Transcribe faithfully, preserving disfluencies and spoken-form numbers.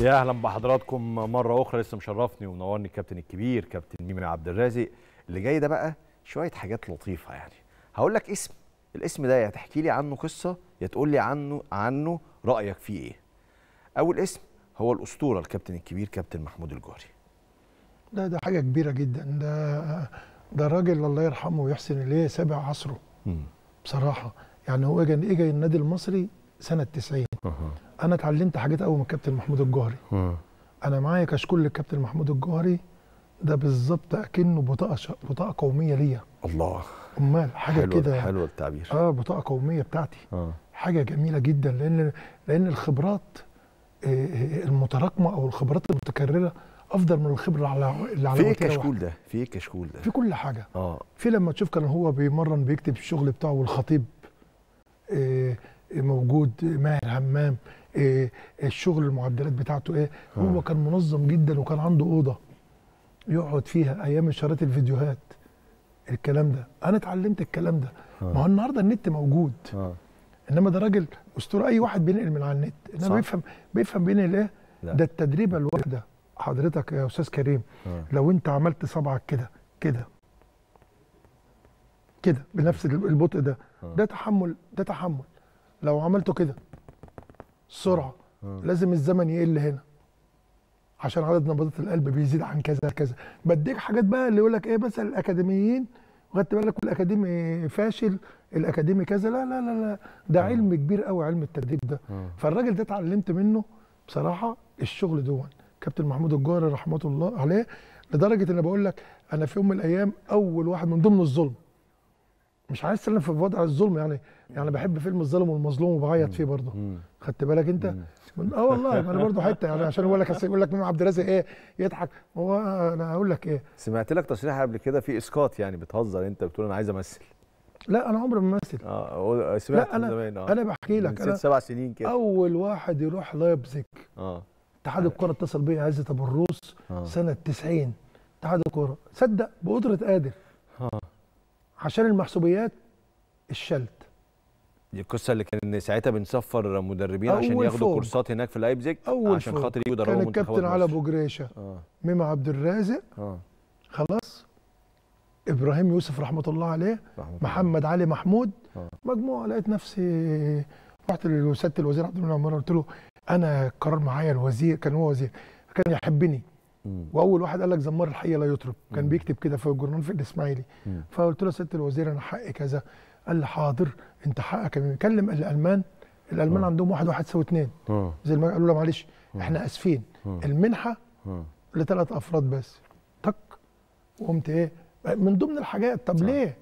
يا اهلا بحضراتكم مره اخرى. لسه مشرفني ومنورني الكابتن الكبير كابتن ميمي عبد الرازق. اللي جاي ده بقى شويه حاجات لطيفه، يعني هقول لك اسم، الاسم ده يا تحكي لي عنه قصه يا تقول لي عنه عنه رايك فيه ايه. اول اسم هو الاسطوره الكابتن الكبير كابتن محمود الجوهري. ده ده حاجه كبيره جدا، ده ده راجل الله يرحمه ويحسن اليه، سابع عصره مم. بصراحه يعني هو اجى اجى النادي المصري سنه تسعين. انا اتعلمت حاجات قوي من الكابتن محمود الجوهري. انا معايا كشكول للكابتن محمود الجوهري ده بالظبط، اكنه بطاقه ش... بطاقه قوميه ليا. الله، امال حاجه كده، حلو التعبير. اه بطاقه قوميه بتاعتي. أه. حاجه جميله جدا، لان لان الخبرات المتراكمه او الخبرات المتكرره افضل من الخبره على اللي على في الكشكول ده. في الكشكول ده في كل حاجه. اه في لما تشوف كان هو بيمرن بيكتب الشغل بتاعه، والخطيب إيه موجود، ماهر همام، إيه الشغل المعدلات بتاعته ايه. هو كان منظم جدا، وكان عنده اوضه يقعد فيها ايام اشارات الفيديوهات الكلام ده. انا اتعلمت الكلام ده، ما هو النهارده النت موجود. ها. انما ده راجل اسطوره، اي واحد بينقل من على النت، انما بيفهم بيفهم بينقل ايه. ده التدريبه الواحده حضرتك يا استاذ كريم. ها. لو انت عملت صبعك كده كده كده بنفس البطء ده، ده تحمل، ده تحمل. لو عملته كده سرعه، لازم الزمن يقل هنا عشان عدد نبضات القلب بيزيد عن كذا كذا. بديك حاجات بقى اللي يقول لك ايه، مثلا الاكاديميين، وخدت بالك الاكاديمي فاشل، الاكاديمي كذا. لا لا لا لا، ده علم كبير قوي علم التدريب ده. فالراجل ده اتعلمت منه بصراحه الشغل دون كابتن محمود الجوهري رحمه الله عليه، لدرجه ان بقول لك انا في يوم من الايام اول واحد من ضمن الظلم، مش عايز اسلم في وضع الظلم، يعني يعني بحب فيلم الظالم والمظلوم وبعيط فيه برضه. خدت بالك انت؟ اه والله انا برضه حته، يعني عشان اقول لك يقول لك ميمي عبد الرازق ايه يضحك، هو انا اقول لك ايه؟ سمعت لك تصريح قبل كده في اسقاط، يعني بتهزر انت بتقول انا عايز امثل. لا انا عمري ما بمثل. اه سمعت من زمان. اه انا بحكي لك من ست سبع سنين كده اول واحد يروح لايبزيج. اه اتحاد الكوره اتصل بيا عزت ابو الروس سنه تسعين، اتحاد الكوره صدق بقدره قادر. اه عشان المحسوبيات الشلت. القصه اللي كان ساعتها بنسفر مدربين عشان ياخدوا كورسات هناك في لايبزيج عشان خاطر يجوا يدربوا منتخبات مصر. كان الكابتن علي ابو جريشه، آه. ميمي عبد الرازق، آه. خلاص، ابراهيم يوسف رحمه الله عليه، رحمة محمد الله. علي محمود، آه. مجموعه. لقيت نفسي رحت لسياده الوزير عبد المنعم عمار، قلت له انا القرار معايا. الوزير كان هو وزير، كان يحبني. واول واحد قال لك زمار الحيه لا يترك، كان بيكتب كده في الجورنال في الاسماعيلي. فقلت له سياده الوزير انا حقي كذا، قال لي حاضر انت حقك. كلم الالمان، الالمان عندهم واحد واحد يساوي اثنين، زي ما قالوا له معلش احنا اسفين، المنحه لثلاث افراد بس. تك، وقمت ايه من ضمن الحاجات. طب ليه؟